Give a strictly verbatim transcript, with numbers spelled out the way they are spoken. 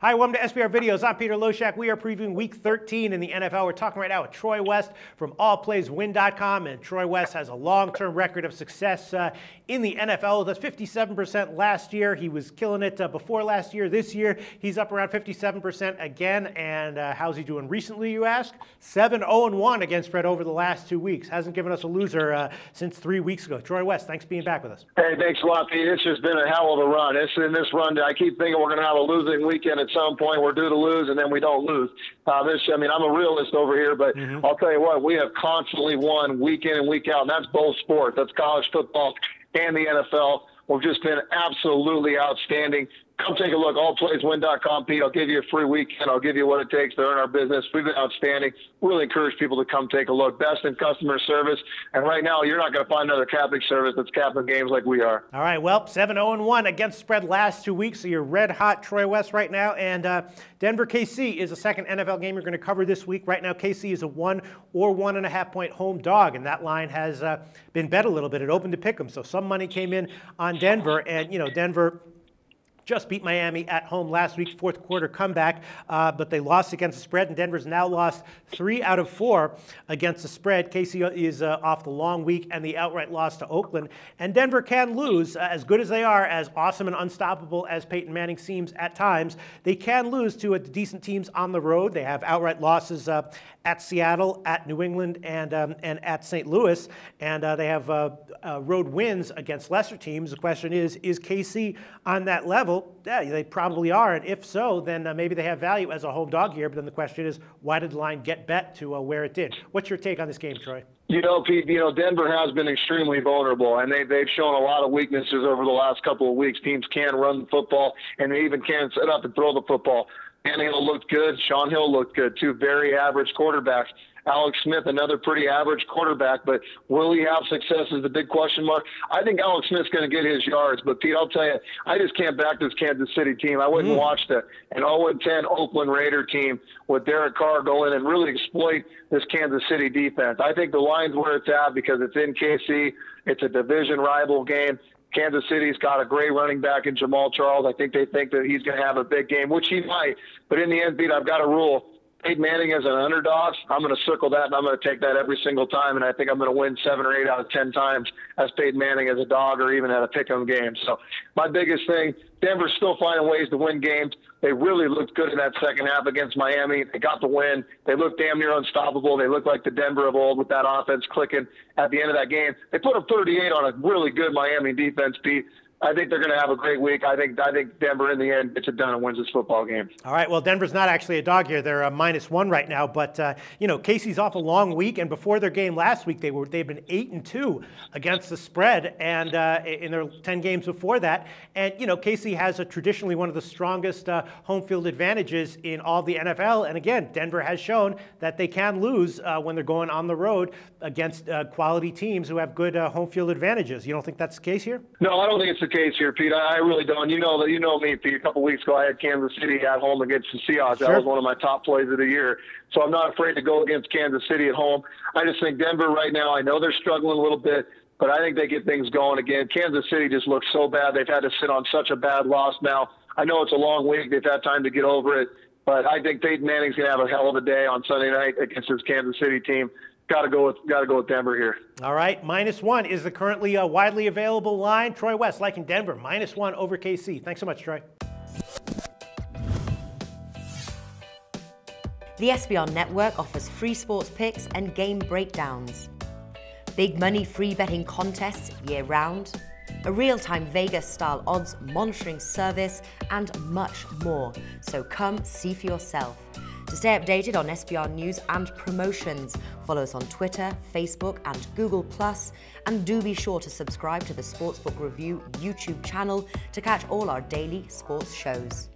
Hi, welcome to S B R Videos. I'm Peter Loshak. We are previewing Week thirteen in the N F L. We're talking right now with Troy West from all plays win dot com, and Troy West has a long-term record of success uh, in the N F L with us. fifty-seven percent last year. He was killing it uh, before last year. This year, he's up around fifty-seven percent again. And uh, how's he doing recently, you ask? seven oh one against spread over the last two weeks. Hasn't given us a loser uh, since three weeks ago. Troy West, thanks for being back with us. Hey, thanks a lot, Peter. It's just been a hell of a run. It's in this run, I keep thinking we're going to have a losing weekend. At some point we're due to lose, and then we don't lose. Uh, this, I mean, I'm a realist over here, but mm-hmm. I'll tell you what, we have constantly won week in and week out, and that's both sports. That's college football and the N F L. We've just been absolutely outstanding. Come take a look, all plays win dot com, Pete. I'll give you a free weekend. I'll give you what it takes to earn our business. We've been outstanding. Really encourage people to come take a look. Best in customer service. And right now, you're not going to find another Catholic service that's capping games like we are. All right, well, seven oh one against spread last two weeks, so you're red-hot Troy West right now. And uh, Denver K C is the second N F L game you're going to cover this week. Right now, K C is a one or one-and-a-half-point home dog, and that line has uh, been bet a little bit. It opened to pick them, so some money came in on Denver. And, you know, Denver just beat Miami at home last week's fourth quarter comeback, uh, but they lost against the spread, and Denver's now lost three out of four against the spread. K C is uh, off the long week and the outright loss to Oakland, and Denver can lose. Uh, as good as they are, as awesome and unstoppable as Peyton Manning seems at times, they can lose to uh, decent teams on the road. They have outright losses uh, at Seattle, at New England, and, um, and at Saint Louis, and uh, they have uh, uh, road wins against lesser teams. The question is, is K C on that level? Yeah, they probably are, and if so, then uh, maybe they have value as a home dog here. But then the question is, why did the line get bet to uh, where it did? What's your take on this game, Troy? You know, Pete, you know, Denver has been extremely vulnerable, and they, they've shown a lot of weaknesses over the last couple of weeks. Teams can run the football, and they even can set up and throw the football. Daniel looked good. Sean Hill looked good. Two very average quarterbacks. Alex Smith, another pretty average quarterback, but will he have success is the big question mark. I think Alex Smith's going to get his yards, but, Pete, I'll tell you, I just can't back this Kansas City team. I wouldn't mm. watch the, an oh and ten Oakland Raider team with Derek Carr go in and really exploit this Kansas City defense. I think the line's where it's at because it's in K C. It's a division rival game. Kansas City's got a great running back in Jamal Charles. I think they think that he's going to have a big game, which he might. But in the end, Pete, I've got a rule. Peyton Manning as an underdog, I'm going to circle that, and I'm going to take that every single time, and I think I'm going to win seven or eight out of ten times as Peyton Manning as a dog or even at a pick 'em game. So my biggest thing, Denver's still finding ways to win games. They really looked good in that second half against Miami. They got the win. They looked damn near unstoppable. They looked like the Denver of old with that offense clicking at the end of that game. They put up thirty-eight on a really good Miami defense, Pete. I think they're going to have a great week. I think I think Denver, in the end, gets it done and wins this football game. All right, well, Denver's not actually a dog here. They're a minus one right now. But, uh, you know, K C's off a long week. And before their game last week, they were, they've been eight and two against the spread and uh, in their ten games before that. And, you know, K C has a, traditionally one of the strongest uh, home field advantages in all the N F L. And, again, Denver has shown that they can lose uh, when they're going on the road against uh, quality teams who have good uh, home field advantages. You don't think that's the case here? No, I don't think it's the case here, Pete. I really don't. You know that. You know me, Pete. A couple weeks ago, I had Kansas City at home against the Seahawks. Sure. That was one of my top plays of the year. So I'm not afraid to go against Kansas City at home. I just think Denver right now, I know they're struggling a little bit, but I think they get things going again. Kansas City just looks so bad. They've had to sit on such a bad loss now. I know it's a long week. They've had time to get over it, but I think Peyton Manning's going to have a hell of a day on Sunday night against his Kansas City team. Got to go with got to go with Denver here. All right, minus one is the currently uh, widely available line. Troy West liking Denver minus one over K C. Thanks so much, Troy. The S B R Network offers free sports picks and game breakdowns, big money free betting contests year round, a real-time Vegas-style odds monitoring service, and much more. So come see for yourself. To stay updated on S B R news and promotions, follow us on Twitter, Facebook and Google plus, and do be sure to subscribe to the Sportsbook Review YouTube channel to catch all our daily sports shows.